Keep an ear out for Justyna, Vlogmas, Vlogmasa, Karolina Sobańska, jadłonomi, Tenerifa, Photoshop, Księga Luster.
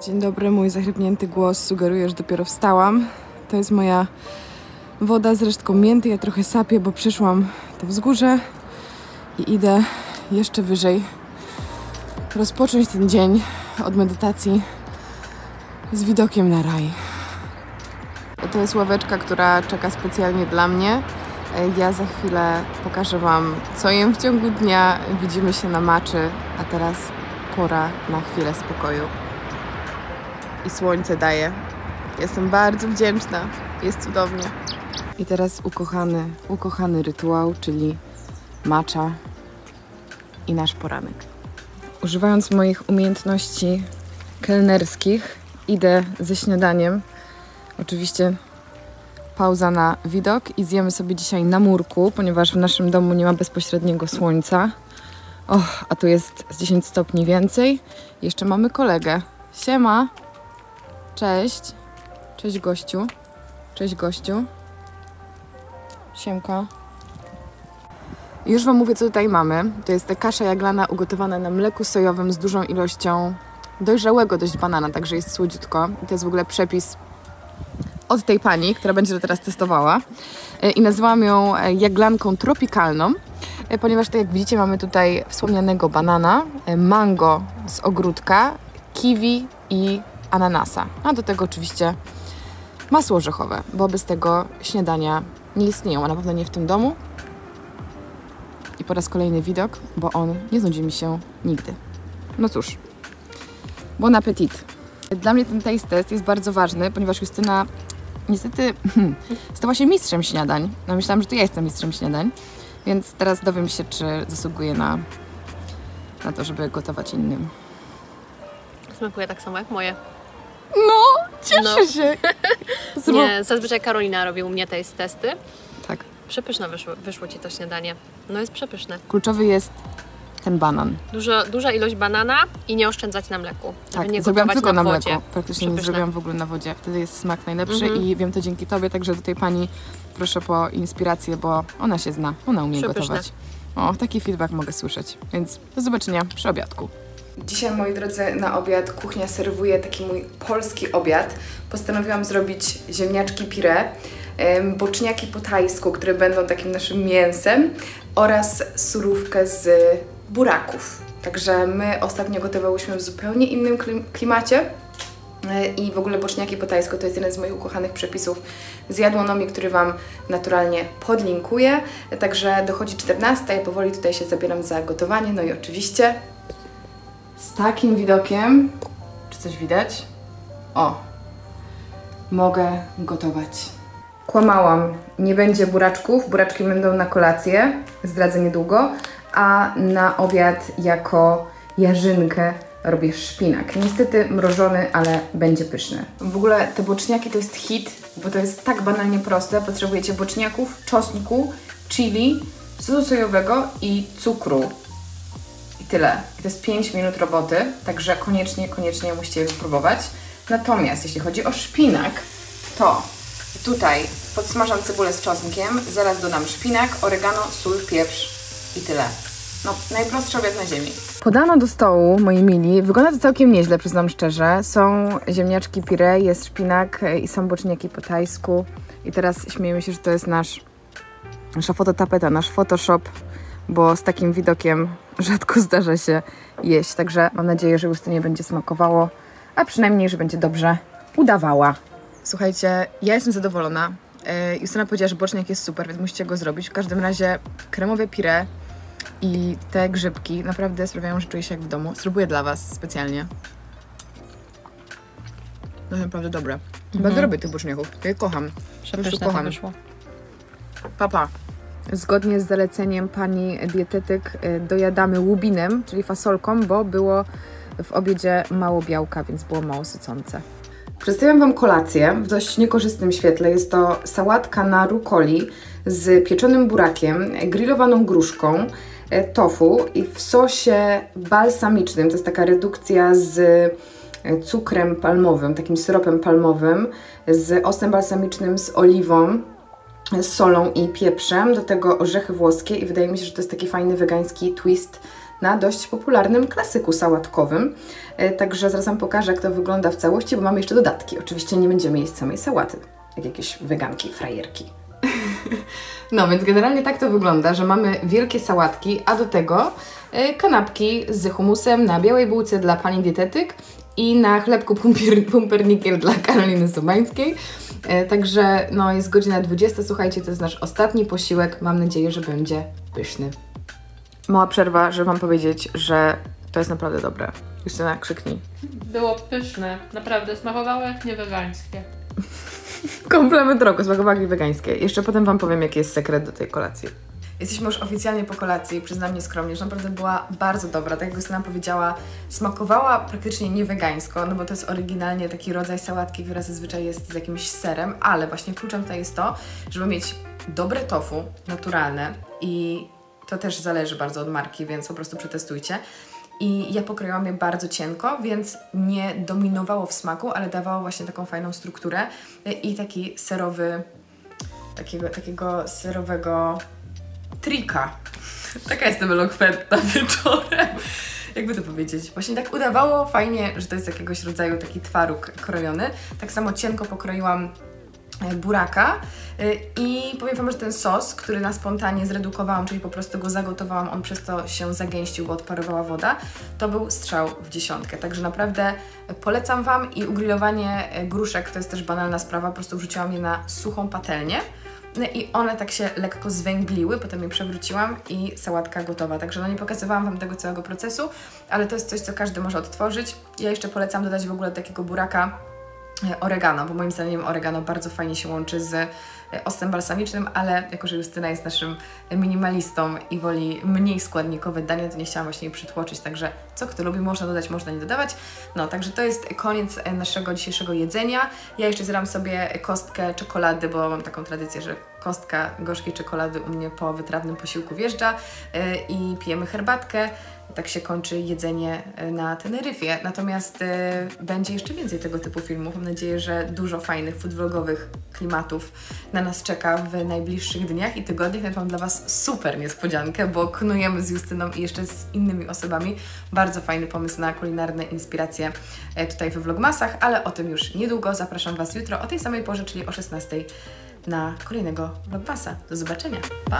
Dzień dobry, mój zachrypnięty głos sugeruje, że dopiero wstałam. To jest moja woda z resztką mięty. Ja trochę sapię, bo przyszłam to wzgórze i idę jeszcze wyżej. Rozpocząć ten dzień od medytacji z widokiem na raj. To jest ławeczka, która czeka specjalnie dla mnie. Ja za chwilę pokażę Wam, co jem w ciągu dnia. Widzimy się na maczy, a teraz pora na chwilę spokoju. I słońce daje. Jestem bardzo wdzięczna. Jest cudownie. I teraz ukochany rytuał, czyli matcha i nasz poranek. Używając moich umiejętności kelnerskich, idę ze śniadaniem. Oczywiście pauza na widok i zjemy sobie dzisiaj na murku, ponieważ w naszym domu nie ma bezpośredniego słońca. Och, a tu jest z 10 stopni więcej. Jeszcze mamy kolegę. Siema! Cześć! Cześć gościu. Cześć gościu. Siemka. Już Wam mówię, co tutaj mamy. To jest kasza jaglana ugotowana na mleku sojowym z dużą ilością dojrzałego dość banana, także jest słodziutko. I to jest w ogóle przepis od tej pani, która będzie to teraz testowała. I nazwałam ją jaglanką tropikalną, ponieważ tak jak widzicie mamy tutaj wspomnianego banana, mango z ogródka, kiwi i ananasa. A do tego oczywiście masło orzechowe, bo bez tego śniadania nie istnieją, a na pewno nie w tym domu. I po raz kolejny widok, bo on nie znudzi mi się nigdy. No cóż, bon appétit. Dla mnie ten taste test jest bardzo ważny, ponieważ Justyna niestety stała się mistrzem śniadań. No myślałam, że to ja jestem mistrzem śniadań, więc teraz dowiem się, czy zasługuje na to, żeby gotować innym. Smakuje tak samo jak moje. No, cieszę się! Nie, zazwyczaj Karolina robi u mnie taste testy. Tak. Przepyszne wyszło Ci to śniadanie. No jest przepyszne. Kluczowy jest ten banan. Duża ilość banana i nie oszczędzać na mleku. Tak, nie zrobiłam tylko na mleku. Praktycznie nie zrobiłam w ogóle na wodzie. Wtedy jest smak najlepszy i wiem to dzięki Tobie, także do tej pani proszę po inspirację, bo ona się zna, ona umie gotować. O, taki feedback mogę słyszeć. Więc do zobaczenia przy obiadku. Dzisiaj, moi drodzy, na obiad kuchnia serwuje taki mój polski obiad. Postanowiłam zrobić ziemniaczki puree, boczniaki po tajsku, które będą takim naszym mięsem oraz surówkę z buraków. Także my ostatnio gotowałyśmy w zupełnie innym klimacie i w ogóle boczniaki po tajsku to jest jeden z moich ukochanych przepisów z jadłonomi, który Wam naturalnie podlinkuję. Także dochodzi 14, ja powoli tutaj się zabieram za gotowanie, no i oczywiście z takim widokiem, czy coś widać? O! Mogę gotować. Kłamałam, nie będzie buraczków, buraczki będą na kolację, zdradzę niedługo, a na obiad jako jarzynkę robię szpinak. Niestety mrożony, ale będzie pyszny. W ogóle te boczniaki to jest hit, bo to jest tak banalnie proste. Potrzebujecie boczniaków, czosnku, chili, sosu sojowego i cukru. I tyle. I to jest 5 minut roboty, także koniecznie musicie je wypróbować. Natomiast jeśli chodzi o szpinak, to tutaj podsmażam cebulę z czosnkiem, zaraz dodam szpinak, oregano, sól, pieprz i tyle. No, najprostszy obiad na ziemi. Podano do stołu, moi mili. Wygląda to całkiem nieźle, przyznam szczerze. Są ziemniaczki puree, jest szpinak i są boczniaki po tajsku. I teraz śmiejemy się, że to jest nasza fototapeta, nasz Photoshop, bo z takim widokiem rzadko zdarza się jeść. Także mam nadzieję, że Justynie będzie smakowało, a przynajmniej, że będzie dobrze udawała. Słuchajcie, ja jestem zadowolona. Justyna powiedziała, że boczniak jest super, więc musicie go zrobić. W każdym razie kremowe puree i te grzybki naprawdę sprawiają, że czuję się jak w domu. Spróbuję dla Was specjalnie. No naprawdę dobre. Bardzo robię tych boczniaków. Ja je kocham. Przepyszne to wyszło. Papa. Zgodnie z zaleceniem pani dietetyk dojadamy łubinem, czyli fasolką, bo było w obiedzie mało białka, więc było mało sycące. Przedstawiam Wam kolację w dość niekorzystnym świetle. Jest to sałatka na rukoli z pieczonym burakiem, grillowaną gruszką, tofu i w sosie balsamicznym. To jest taka redukcja z cukrem palmowym, takim syropem palmowym, z octem balsamicznym, z oliwą, z solą i pieprzem. Do tego orzechy włoskie i wydaje mi się, że to jest taki fajny wegański twist na dość popularnym klasyku sałatkowym. Także zaraz Wam pokażę, jak to wygląda w całości, bo mamy jeszcze dodatki. Oczywiście nie będziemy jeść samej sałaty, jak jakieś weganki, frajerki. No więc generalnie tak to wygląda, że mamy wielkie sałatki, a do tego kanapki z humusem na białej bułce dla pani dietetyk i na chlebku pumpernikiel dla Karoliny Sobańskiej. Także no, jest godzina 20, słuchajcie, to jest nasz ostatni posiłek, mam nadzieję, że będzie pyszny. Mała przerwa, żeby Wam powiedzieć, że to jest naprawdę dobre. Justyna, krzyknij. Było pyszne, naprawdę, smakowało jak niewegańskie. Komplement roku, smakowagi wegańskie. Jeszcze potem Wam powiem, jaki jest sekret do tej kolacji. Jesteśmy już oficjalnie po kolacji, przyznam nieskromnie, że naprawdę była bardzo dobra. Tak jak Justyna powiedziała, smakowała praktycznie niewegańsko, no bo to jest oryginalnie taki rodzaj sałatki, która zazwyczaj jest z jakimś serem, ale właśnie kluczem tutaj jest to, żeby mieć dobre tofu, naturalne i to też zależy bardzo od marki, więc po prostu przetestujcie. I ja pokroiłam je bardzo cienko, więc nie dominowało w smaku, ale dawało właśnie taką fajną strukturę i taki serowy, takiego serowego trika. Taka jestem elokwentna wieczorem. Jakby to powiedzieć? Właśnie tak udawało fajnie, że to jest jakiegoś rodzaju taki twaróg krojony. Tak samo cienko pokroiłam buraka i powiem Wam, że ten sos, który na spontanie zredukowałam, czyli po prostu go zagotowałam, on przez to się zagęścił, bo odparowała woda, to był strzał w dziesiątkę. Także naprawdę polecam Wam i ugrillowanie gruszek to jest też banalna sprawa, po prostu wrzuciłam je na suchą patelnię i one tak się lekko zwęgliły, potem je przewróciłam i sałatka gotowa. Także no nie pokazywałam Wam tego całego procesu, ale to jest coś, co każdy może odtworzyć. Ja jeszcze polecam dodać w ogóle takiego buraka oregano, bo moim zdaniem oregano bardzo fajnie się łączy z octem balsamicznym, ale jako że Justyna jest naszym minimalistą i woli mniej składnikowe dania, to nie chciałam właśnie jej przytłoczyć, także co kto lubi, można dodać, można nie dodawać. No, także to jest koniec naszego dzisiejszego jedzenia. Ja jeszcze zjadam sobie kostkę czekolady, bo mam taką tradycję, że kostka gorzkiej czekolady u mnie po wytrawnym posiłku wjeżdża i pijemy herbatkę. Tak się kończy jedzenie na Teneryfie. Natomiast będzie jeszcze więcej tego typu filmów. Mam nadzieję, że dużo fajnych food vlogowych klimatów na nas czeka w najbliższych dniach i tygodniach. Nawet mam dla Was super niespodziankę, bo knujemy z Justyną i jeszcze z innymi osobami. Bardzo fajny pomysł na kulinarne inspiracje tutaj we Vlogmasach, ale o tym już niedługo. Zapraszam Was jutro o tej samej porze, czyli o 16:00 na kolejnego Vlogmasa. Do zobaczenia. Pa!